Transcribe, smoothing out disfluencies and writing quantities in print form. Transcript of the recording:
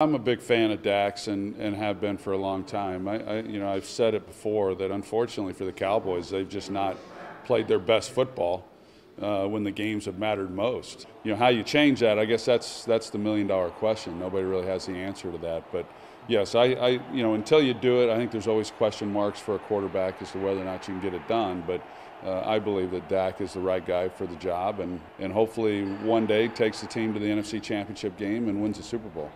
I'm a big fan of Dak's and have been for a long time. I've said it before that unfortunately for the Cowboys, they've just not played their best football when the games have mattered most. You know, how you change that, I guess that's the million-dollar question. Nobody really has the answer to that. But yes, I until you do it, I think there's always question marks for a quarterback as to whether or not you can get it done. But I believe that Dak is the right guy for the job and hopefully one day takes the team to the NFC Championship game and wins the Super Bowl.